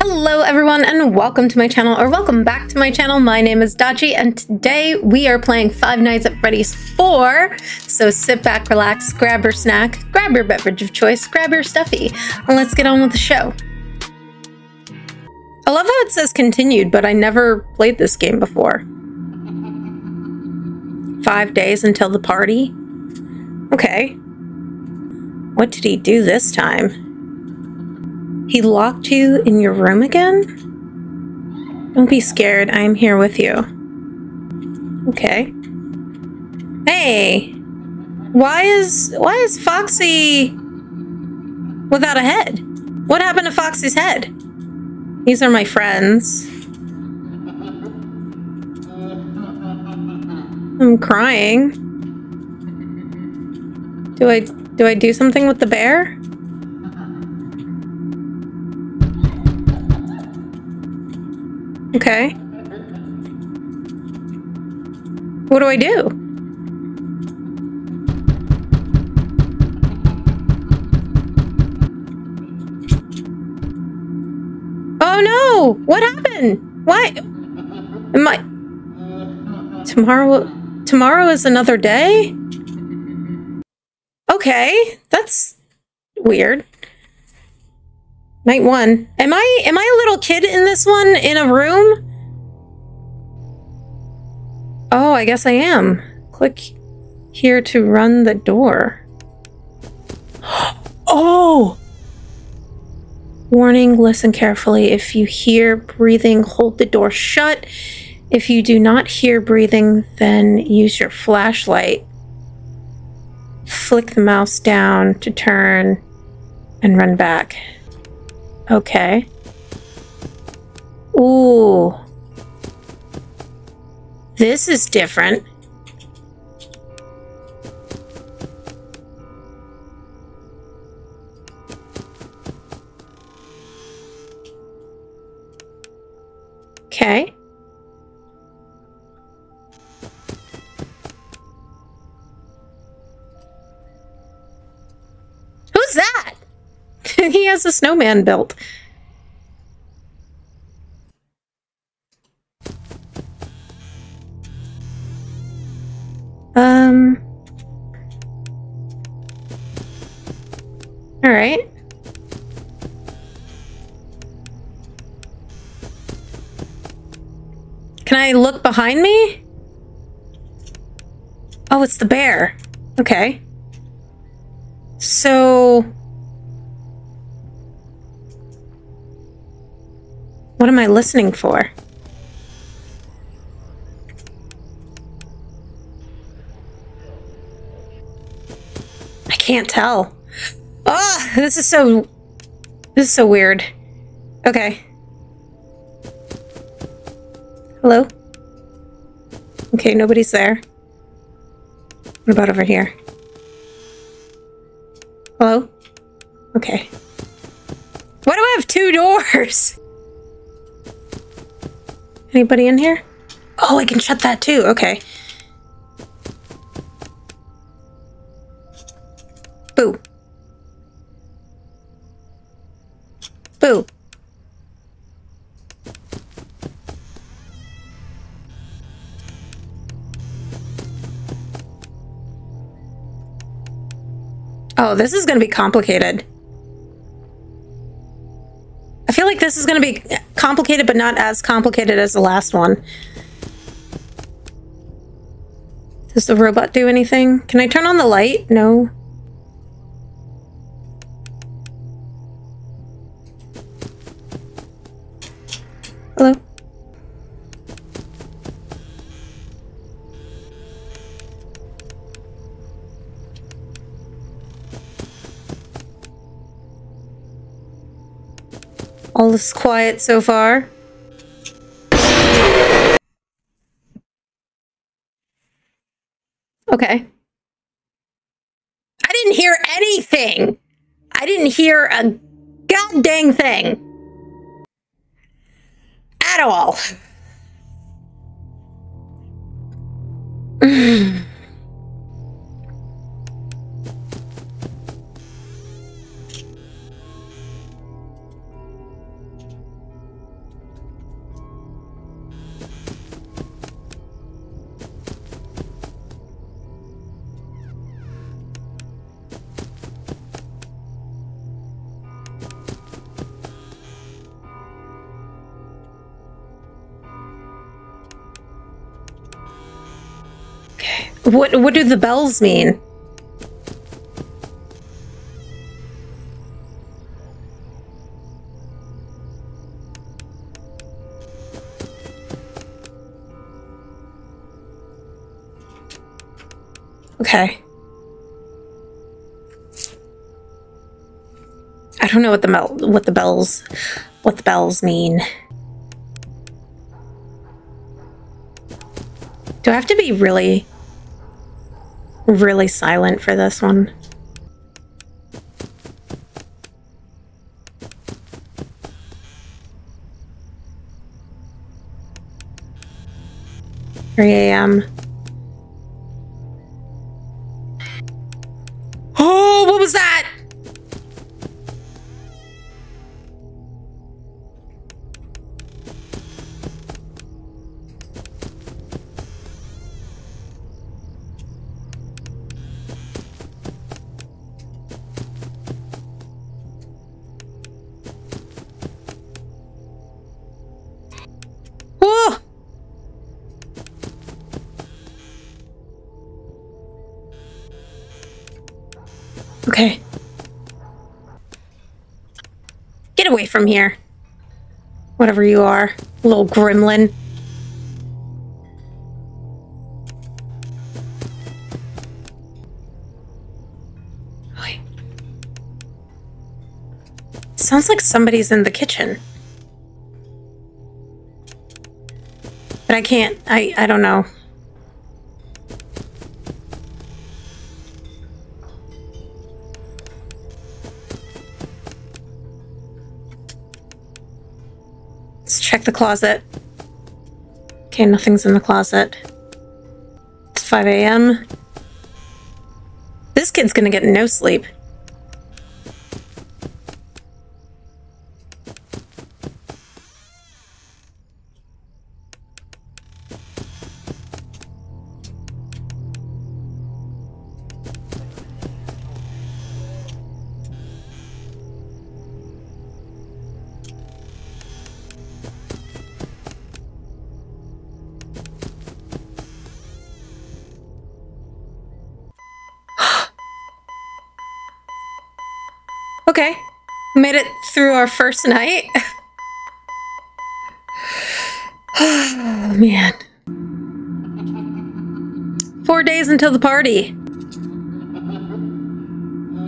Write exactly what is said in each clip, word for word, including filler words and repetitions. Hello everyone and welcome to my channel, or welcome back to my channel. My name is Dachi and today we are playing Five Nights at Freddy's four. So sit back, relax, grab your snack, grab your beverage of choice, grab your stuffy, and let's get on with the show. I love how it says continued, but I never played this game before. Five days until the party? Okay. What did he do this time? He locked you in your room again? Don't be scared, I am here with you. Okay. Hey! Why is, why is Foxy without a head? What happened to Foxy's head? These are my friends. I'm crying. Do I, do I do something with the bear? Okay. What do I do? Oh no! What happened? Why? Am I... Tomorrow... Tomorrow is another day? Okay. That's... weird. Night one. Am I am I a little kid in this one in a room? Oh, I guess I am. Click here to run the door. Oh! Warning, listen carefully. If you hear breathing, hold the door shut. If you do not hear breathing, then use your flashlight. Flick the mouse down to turn and run back. Okay. Ooh. This is different. Okay. Who's that? He has a snowman built. Um. All right. Can I look behind me? Oh, it's the bear. Okay. So... what am I listening for? I can't tell. Oh, this is so... this is so weird. Okay. Hello? Okay, nobody's there. What about over here? Hello? Okay. Why do I have two doors? Anybody in here? Oh, I can shut that too. Okay. Boo. Boo. Oh, this is going to be complicated. I feel like this is going to be complicated, but not as complicated as the last one. Does the robot do anything? Can I turn on the light? No. Hello? All is quiet so far. Okay. I didn't hear anything. I didn't hear a god dang thing. At all. What what do the bells mean? Okay. I don't know what the mel what the bells what the bells mean. Do I have to be really really silent for this one? three A M Oh, what was that? Okay. Get away from here. Whatever you are, little gremlin. Okay. Sounds like somebody's in the kitchen. But I can't, I, I don't know. Check the closet. Okay, nothing's in the closet. It's five A M This kid's gonna get no sleep. Okay, made it through our first night. Oh, man. Four days until the party.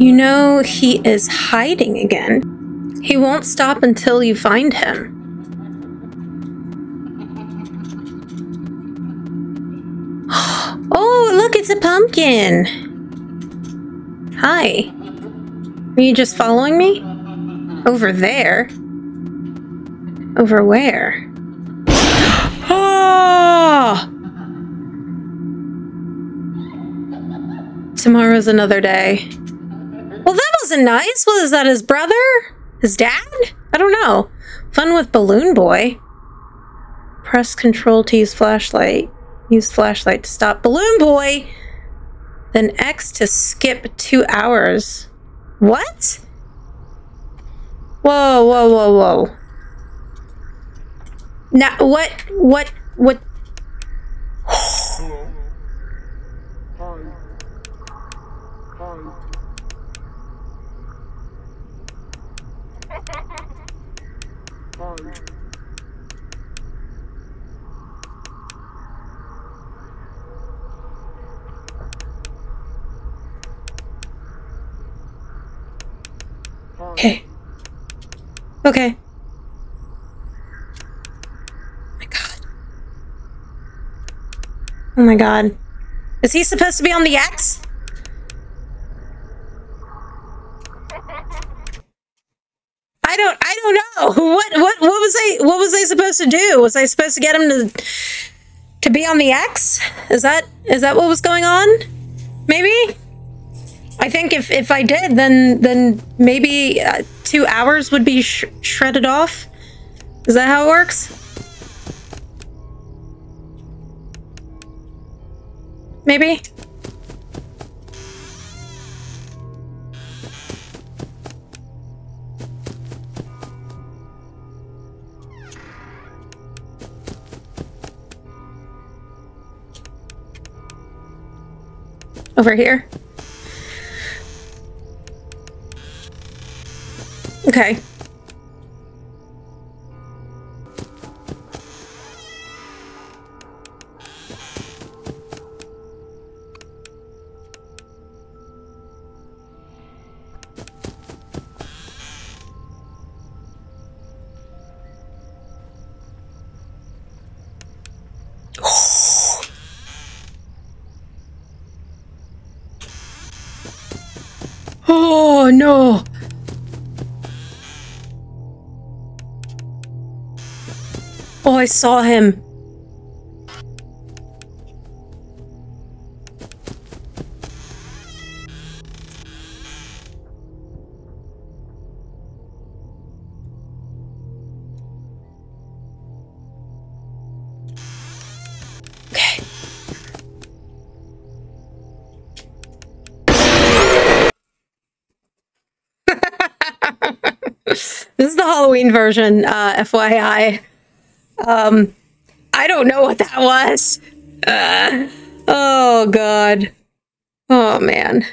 You know he is hiding again. He won't stop until you find him. Oh, look, it's a pumpkin. Hi. Are you just following me? Over there? Over where? Oh! Tomorrow's another day. Well, that wasn't nice. Was that his brother? His dad? I don't know. Fun with Balloon Boy. Press control to use flashlight. Use flashlight to stop Balloon Boy. Then X to skip two hours. What? Whoa, whoa, whoa, whoa. Now, what, what, what? Hello. Hi. Hi. Hi. Okay. Okay. Oh my god. Oh my god. Is he supposed to be on the X? I don't I don't know. What what what was I what was I supposed to do? Was I supposed to get him to to be on the X? Is that is that what was going on? Maybe? I think if, if I did, then then maybe uh, two hours would be sh shredded off. Is that how it works? Maybe? over here. Okay. Oh no! Oh, I saw him. This is the Halloween version, uh, F Y I. Um, I don't know what that was. Uh, oh, God. Oh, man.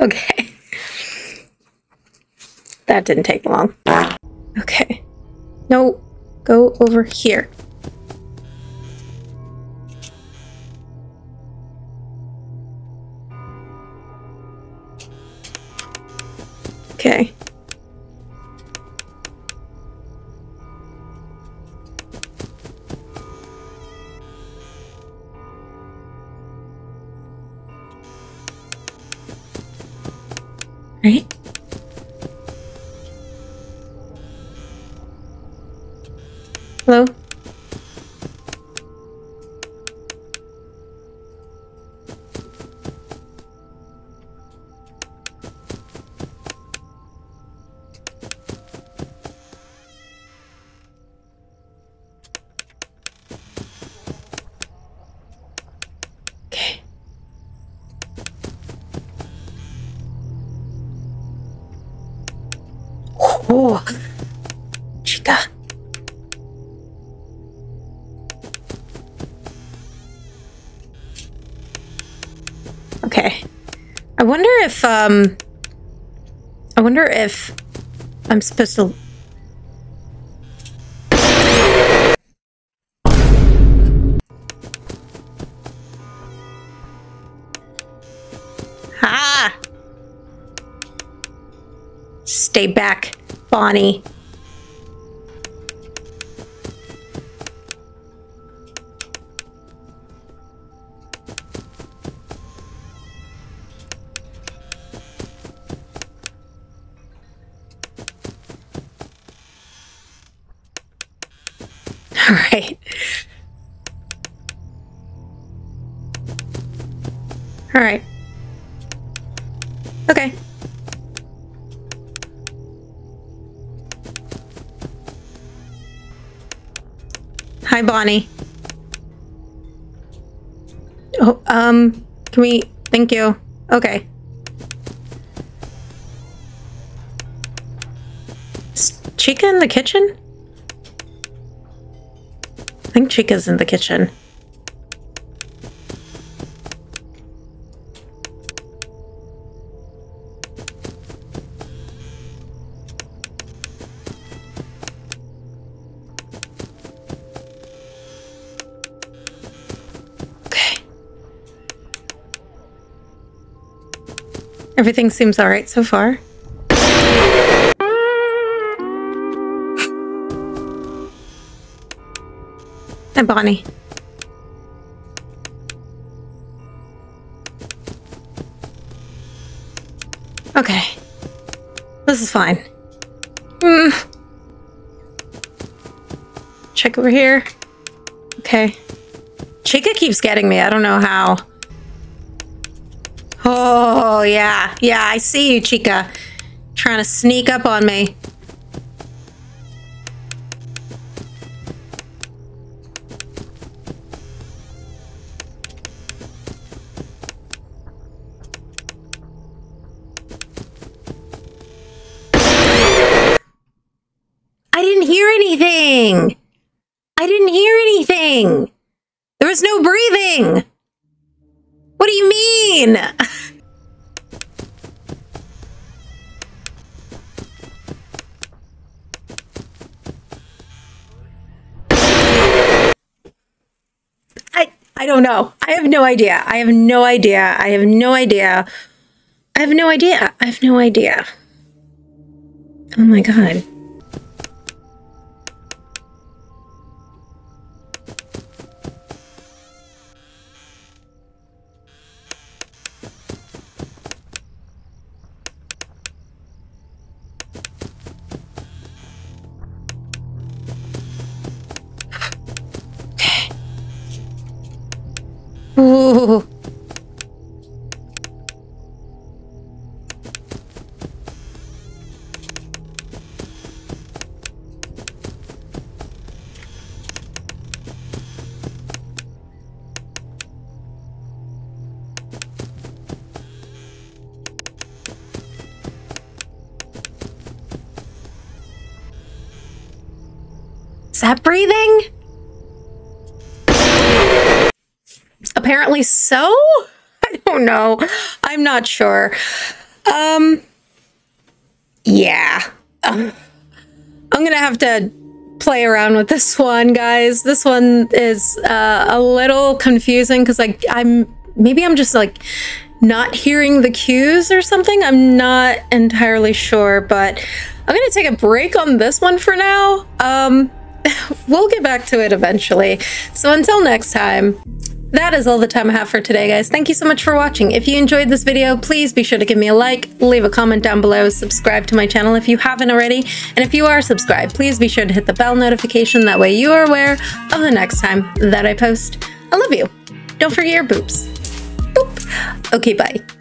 Okay. That didn't take long. Okay. No, go over here. Okay. Right? Hello? Oh, Chica. Okay. I wonder if, um, I wonder if I'm supposed to... Ah! Stay back. Bonnie. All right. All right. Okay. Hi, Bonnie. Oh, um, can we... Thank you. Okay. Is Chica in the kitchen? I think Chica's in the kitchen. Everything seems all right so far. Hi, Bonnie. Okay. This is fine. Mm. Check over here. Okay. Chica keeps getting me. I don't know how. Oh, yeah. Yeah, I see you, Chica. Trying to sneak up on me. I didn't hear anything. I didn't hear anything. There was no breathing. What do you mean? I I don't know. I have no idea. I have no idea. I have no idea. I have no idea. I have no idea. Oh my God. Ooh. Is that breathing? Apparently so? I don't know. I'm not sure. Um, yeah. Um, I'm going to have to play around with this one, guys. This one is uh, a little confusing because like I'm maybe I'm just like not hearing the cues or something. I'm not entirely sure, but I'm going to take a break on this one for now. Um, we'll get back to it eventually. So until next time. That is all the time I have for today, guys. Thank you so much for watching. If you enjoyed this video, please be sure to give me a like, leave a comment down below, subscribe to my channel if you haven't already, and if you are subscribed, please be sure to hit the bell notification. That way you are aware of the next time that I post. I love you. Don't forget your boobs. Boop. Okay, bye.